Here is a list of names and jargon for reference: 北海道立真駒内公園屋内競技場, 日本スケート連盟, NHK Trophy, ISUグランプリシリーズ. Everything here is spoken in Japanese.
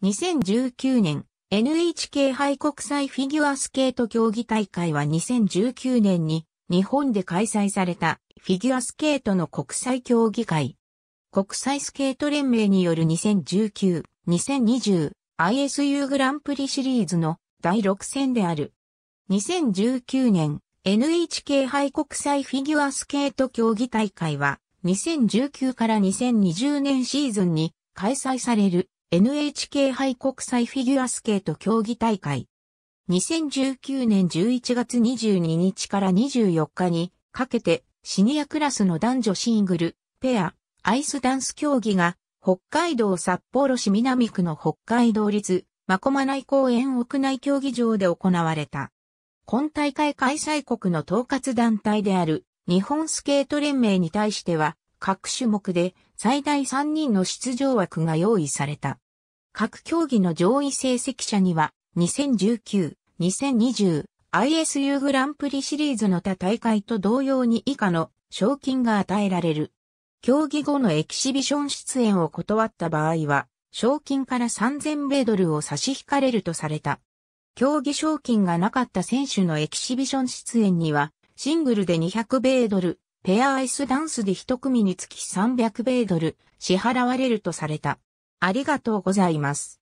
2019年、NHK 杯国際フィギュアスケート競技大会は2019年に日本で開催されたフィギュアスケートの国際競技会。国際スケート連盟による2019、2020 ISU グランプリシリーズの第6戦である。2019年、NHK 杯国際フィギュアスケート競技大会は2019から2020年シーズンに開催される。NHK 杯国際フィギュアスケート競技大会。2019年11月22日から24日にかけてシニアクラスの男女シングル、ペア、アイスダンス競技が北海道札幌市南区の北海道立真駒内公園屋内競技場で行われた。今大会開催国の統括団体である日本スケート連盟に対しては各種目で最大3人の出場枠が用意された。各競技の上位成績者には、2019、2020、ISU グランプリシリーズの他大会と同様に以下の賞金が与えられる。競技後のエキシビション出演を断った場合は、賞金から$3000を差し引かれるとされた。競技賞金がなかった選手のエキシビション出演には、シングルで$200、ペアアイスダンスで一組につき$300支払われるとされた。ありがとうございます。